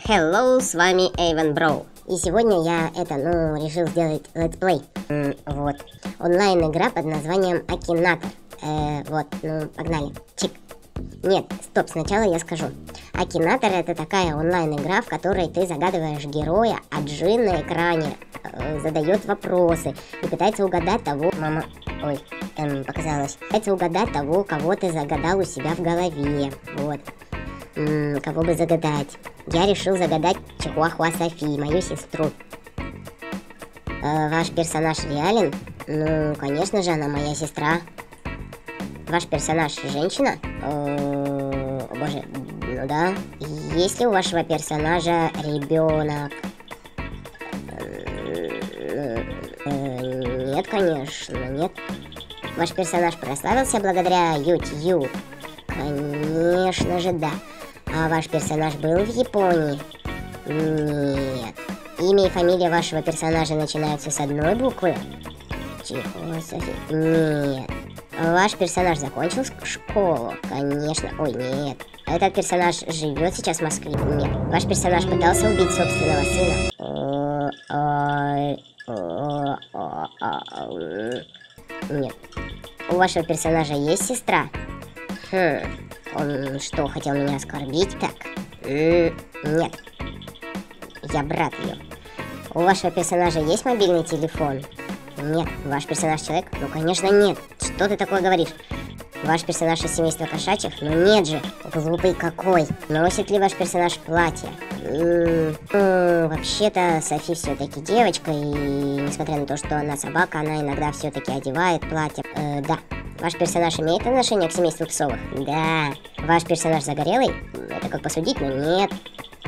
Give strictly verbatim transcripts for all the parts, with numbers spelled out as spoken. Hello, с вами Эйвен Броу. И сегодня я это, ну, решил сделать летсплей. М, вот. Онлайн-игра под названием Акинатор. Э, вот, ну, погнали. Чик. Нет, стоп, сначала я скажу. Акинатор — это такая онлайн-игра, в которой ты загадываешь героя, а джин на экране э, задает вопросы и пытается угадать того... Мама... Ой, эм, показалось. Пытается угадать того, кого ты загадал у себя в голове. Вот. М, кого бы загадать? Я решил загадать Чихуахуа Софи, мою сестру. Э, ваш персонаж реален? Ну, конечно же, она моя сестра. Ваш персонаж женщина? О, о боже, ну да. Есть ли у вашего персонажа ребенок? Э, э, нет, конечно, нет. Ваш персонаж прославился благодаря Ютью? Конечно же, да. А ваш персонаж был в Японии? Нет. Имя и фамилия вашего персонажа начинаются с одной буквы? Чихуахуа Софи. Нет. Ваш персонаж закончил школу? Конечно. Ой, нет. Этот персонаж живет сейчас в Москве? Нет. Ваш персонаж пытался убить собственного сына? Нет. У вашего персонажа есть сестра? Хм. Он что, хотел меня оскорбить так? Нет. Я брат ее. У вашего персонажа есть мобильный телефон? Нет. Ваш персонаж человек? Ну, конечно, нет. Что ты такое говоришь? Ваш персонаж из семейства кошачьих? Ну, нет же. Глупый какой. Носит ли ваш персонаж платье? Вообще-то, Софи все-таки девочка, и несмотря на то, что она собака, она иногда все-таки одевает платье. Да. Ваш персонаж имеет отношение к семейству псовых? Да. Ваш персонаж загорелый? Это как посудить, но нет.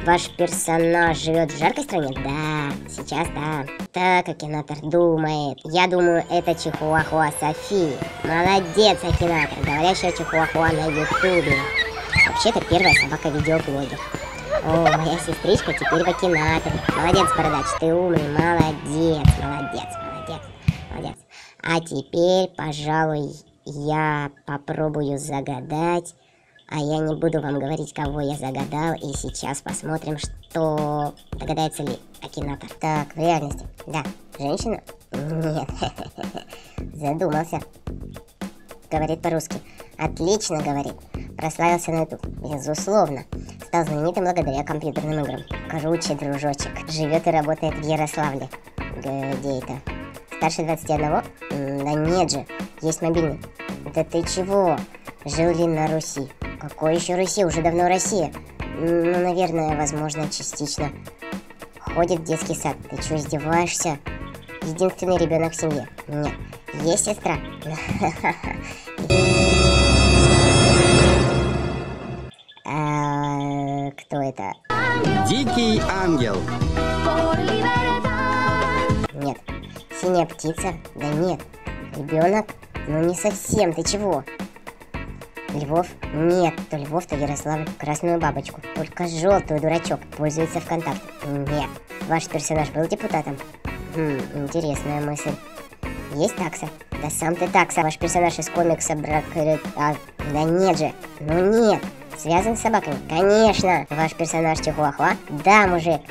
Ваш персонаж живет в жаркой стране? Да. Сейчас да. Так, Акинатор думает. Я думаю, это Чихуахуа Софи. Молодец, Акинатор. Говорящая Чихуахуа на Ютубе. Вообще-то первая собака-видеоблогер. О, моя сестричка теперь в Акинаторе. Молодец, Бородач, ты умный. Молодец, молодец, молодец, молодец. А теперь, пожалуй... Я попробую загадать, а я не буду вам говорить, кого я загадал, и сейчас посмотрим, что догадается ли Акинатор. Так, в реальности, да, женщина? Нет, задумался. Говорит по-русски. Отлично говорит. Прославился на YouTube. Безусловно. Стал знаменитым благодаря компьютерным играм. Круче, дружочек. Живет и работает в Ярославле. Где это? Старше двадцати одного? Да нет же. Есть мобильный. Да ты чего? Жил ли на Руси? Какой еще Руси? Уже давно Россия. Ну, наверное, возможно, частично. Ходит в детский сад. Ты что, издеваешься? Единственный ребенок в семье? Нет. Есть сестра? Кто это? Дикий ангел. Нет. Синяя птица? Да нет. Ребенок? Ну не совсем, ты чего? Львов? Нет, то Львов, то Ярославль. Красную бабочку. Только желтую, дурачок. Пользуется ВКонтакте. Нет. Ваш персонаж был депутатом? Хм, интересная мысль. Есть такса? Да сам ты такса. Ваш персонаж из комикса брак... А, да нет же. Ну нет. Связан с собаками? Конечно. Ваш персонаж Чихуахуа? Да, мужик.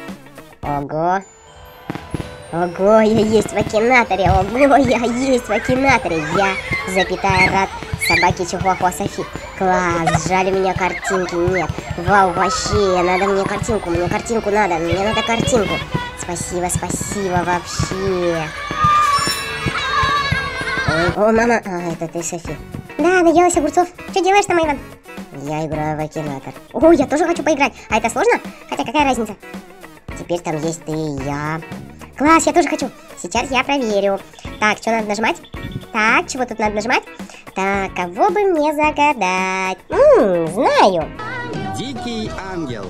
Ого. Ого, я есть в Акинаторе, ого, я есть в Акинаторе, я, запятая, рад собаке Чихуахуа Софи. Класс, жаль, у меня картинки нет. Вау, вообще, надо мне картинку, мне картинку надо, мне надо картинку. Спасибо, спасибо, вообще. Ой, о, мама, а, это ты, Софи. Да, наелась огурцов. Что делаешь там, Иван? Я играю в Акинатор. О, я тоже хочу поиграть, а это сложно? Хотя какая разница? Теперь там есть ты и я. Класс, я тоже хочу. Сейчас я проверю. Так, что надо нажимать? Так, чего тут надо нажимать? Так, кого бы мне загадать? Ммм, знаю. Дикий ангел.